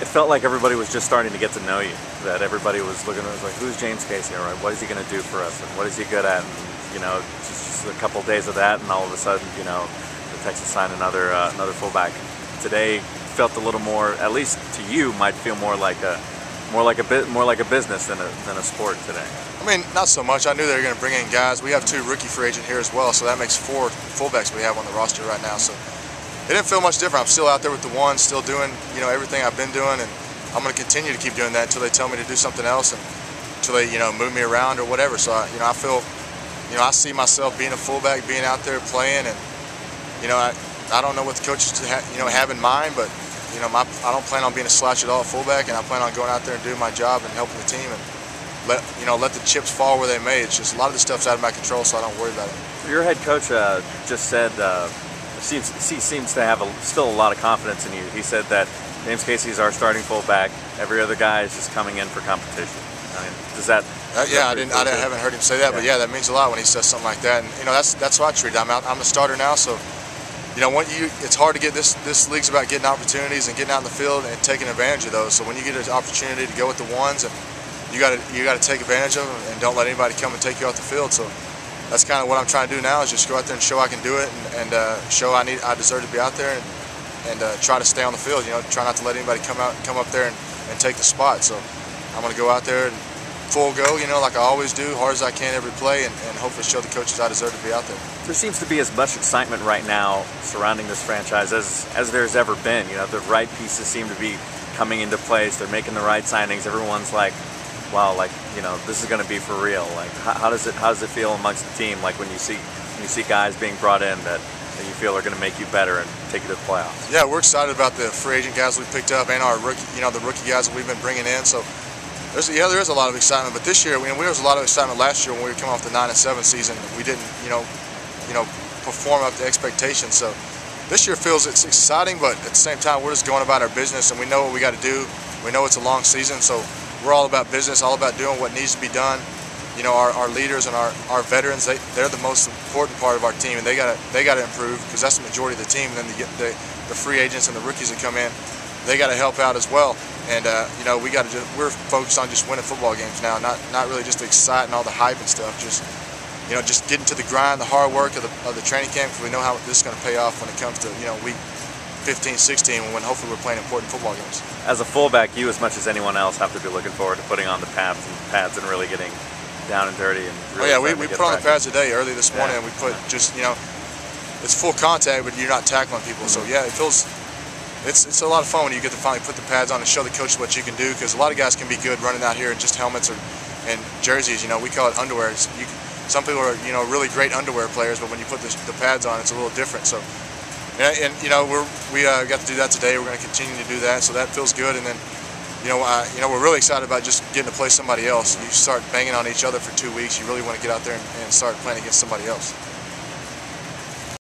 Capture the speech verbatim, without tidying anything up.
it felt like everybody was just starting to get to know you. That everybody was looking at us like, who's James Casey? All right, what is he going to do for us? And what is he good at? And, you know, just, just a couple days of that, and all of a sudden, you know, the Texans signed another uh, another fullback. Today felt a little more, at least to you, might feel more like a more like a bit more like a business than a than a sport today. I mean, not so much. I knew they were going to bring in guys. We have two rookie free agent here as well, so that makes four fullbacks we have on the roster right now. So it didn't feel much different. I'm still out there with the one, still doing, you know, everything I've been doing, and I'm going to continue to keep doing that until they tell me to do something else, and until they, you know, move me around or whatever. So I, you know, I feel, you know, I see myself being a fullback, being out there playing, and you know, I I don't know what the coaches ha you know have in mind, but. You know, my, I don't plan on being a slouch at all, fullback, and I plan on going out there and doing my job and helping the team, and let you know let the chips fall where they may. It's just a lot of the stuff's out of my control, so I don't worry about it. Your head coach uh, just said uh, seems he seems to have a, still a lot of confidence in you. He said that James Casey is our starting fullback. Every other guy is just coming in for competition. I mean, does that? Uh, yeah, I didn't. I didn't, haven't heard him say that, yeah. But yeah, that means a lot when he says something like that. And you know, that's that's how I treat it. I'm out. I'm a starter now, so. You know, when you, it's hard to get this, this league's about getting opportunities and getting out in the field and taking advantage of those. So when you get an opportunity to go with the ones, and you got to you got to take advantage of them and don't let anybody come and take you off the field. So that's kind of what I'm trying to do now is just go out there and show I can do it and, and uh, show I need I deserve to be out there and, and uh, try to stay on the field. You know, try not to let anybody come out come up there and, and take the spot. So I'm going to go out there and full go, you know, like I always do, hard as I can every play, and, and hopefully show the coaches I deserve to be out there. There seems to be as much excitement right now surrounding this franchise as, as there's ever been. You know, the right pieces seem to be coming into place. They're making the right signings. Everyone's like, wow, like, you know, this is going to be for real. Like, how, how does it how does it feel amongst the team? Like when you see when you see guys being brought in that, that you feel are going to make you better and take you to the playoffs. Yeah, we're excited about the free agent guys we picked up and our rookie, you know, the rookie guys that we've been bringing in. So. There's, yeah, there is a lot of excitement, but this year, we, there was a lot of excitement last year when we were coming off the nine and seven season. We didn't, you know, you know, perform up to expectations. So this year feels it's exciting, but at the same time, we're just going about our business, and we know what we got to do. We know it's a long season, so we're all about business, all about doing what needs to be done. You know, our, our leaders and our, our veterans, they, they're the most important part of our team, and they got to they got to improve because that's the majority of the team. And then the, the the free agents and the rookies that come in, they got to help out as well. And uh, you know, we got to just, we're focused on just winning football games now, not not really just exciting all the hype and stuff. Just you know, just getting to the grind, the hard work of the of the training camp, because we know how this is going to pay off when it comes to you know week fifteen, sixteen, when hopefully we're playing important football games. As a fullback, you as much as anyone else have to be looking forward to putting on the pads and pads and really getting down and dirty and. Really oh yeah, we we put on the pads today early this morning, yeah. And we put just you know, it's full contact, but you're not tackling people, mm-hmm. So yeah, it feels. It's, it's a lot of fun when you get to finally put the pads on and show the coach what you can do, because a lot of guys can be good running out here in just helmets or and jerseys. You know, we call it underwear. You, some people are you know really great underwear players, but when you put the, the pads on, it's a little different. So, and, and you know we're we uh, got to do that today. We're going to continue to do that, so that feels good. And then, you know, uh, you know we're really excited about just getting to play somebody else. You start banging on each other for two weeks. You really want to get out there and, and start playing against somebody else.